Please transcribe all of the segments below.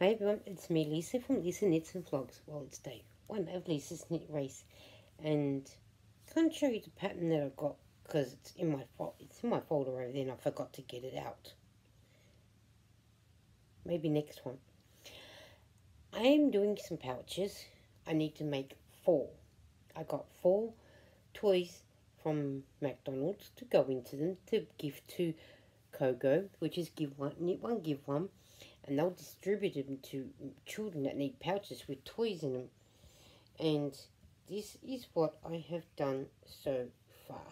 Hi everyone, it's me Lisa from Lisa Knits and Vlogs. Well, it's day one of Lisa's knit race, and I can't show you the pattern that I've got because it's in my folder over there and I forgot to get it out. Maybe next one. I am doing some pouches. I need to make 4. I got 4 toys from McDonald's to go into them to give to Kogo, which is knit one, give one. And they'll distribute them to children that need pouches with toys in them. And this is what I have done so far.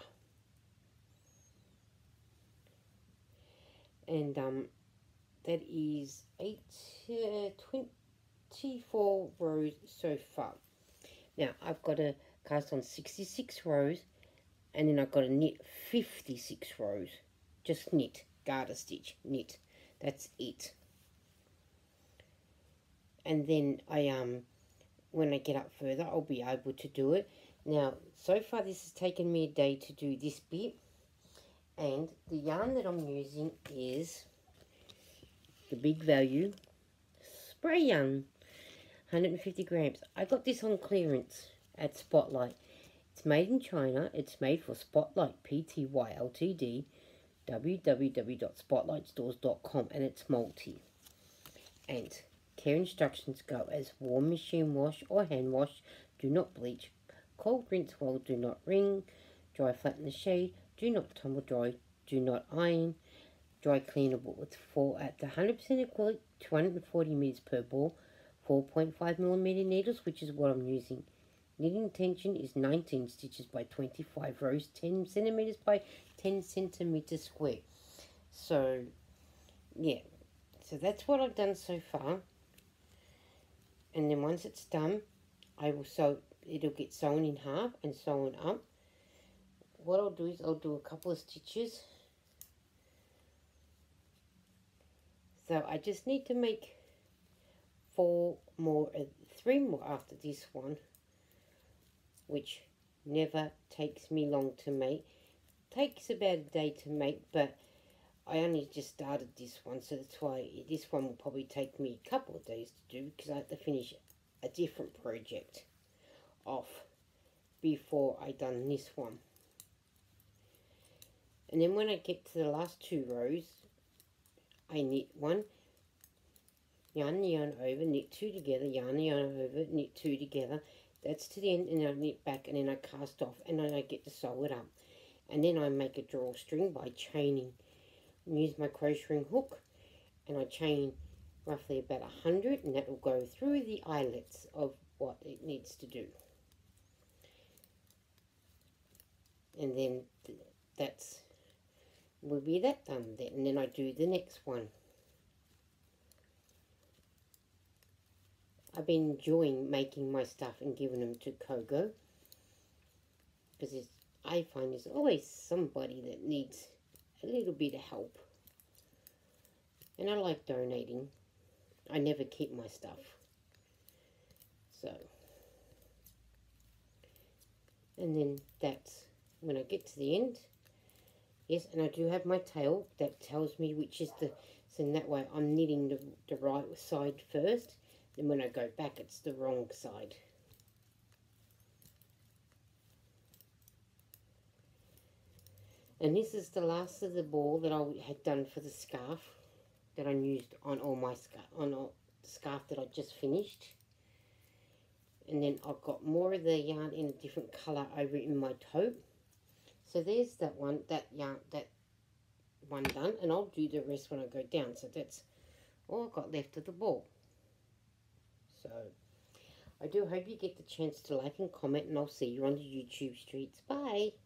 And that is 24 rows so far. Now, I've got to cast on 66 rows. And then I've got to knit 56 rows. Just knit. Garter stitch. Knit. That's it. And then I, when I get up further, I'll be able to do it. Now, so far this has taken me a day to do this bit. And the yarn that I'm using is the Big Value Spray Yarn, 150 grams. I got this on clearance at Spotlight. It's made in China. It's made for Spotlight, P-T-Y-L-T-D, www.spotlightstores.com, and it's multi. And care instructions go as warm machine wash or hand wash, do not bleach, cold rinse well, do not wring, dry flat in the shade, do not tumble dry, do not iron, dry cleanable. It's for at the 100% acrylic, 240 meters per ball, 4.5mm needles, which is what I'm using. Knitting tension is 19 stitches by 25 rows, 10 centimeters by 10 centimeters square. So, yeah. So that's what I've done so far. And then once it's done, I will sew, it'll get sewn in half and sewn up. What I'll do is I'll do a couple of stitches. So I just need to make 3 more after this one, which never takes me long to make. Takes about a day to make, but I only just started this one, so that's why this one will probably take me a couple of days to do, because I have to finish a different project off before I done this one. And then when I get to the last 2 rows, I knit 1, yarn the yarn over, knit 2 together, yarn the yarn over, knit 2 together. That's to the end, and I knit back, and then I cast off, and then I get to sew it up. And then I make a drawstring by chaining. Use my crocheting hook, and I chain roughly about 100, and that will go through the eyelets of what it needs to do. And then that's will be that done then, and then I do the next one. I've been enjoying making my stuff and giving them to Kogo, because I find there's always somebody that needs a little bit of help, and I like donating. I never keep my stuff, so. And then that's when I get to the end. Yes, and I do have my tail that tells me which is the, so in that way I'm knitting the right side first, then when I go back it's the wrong side. And this is the last of the ball that I had done for the scarf that I used on all my scarf that I just finished. And then I've got more of the yarn in a different colour over in my taupe. So there's that one done, and I'll do the rest when I go down. So that's all I've got left of the ball. So I do hope you get the chance to like and comment, and I'll see you on the YouTube streets. Bye.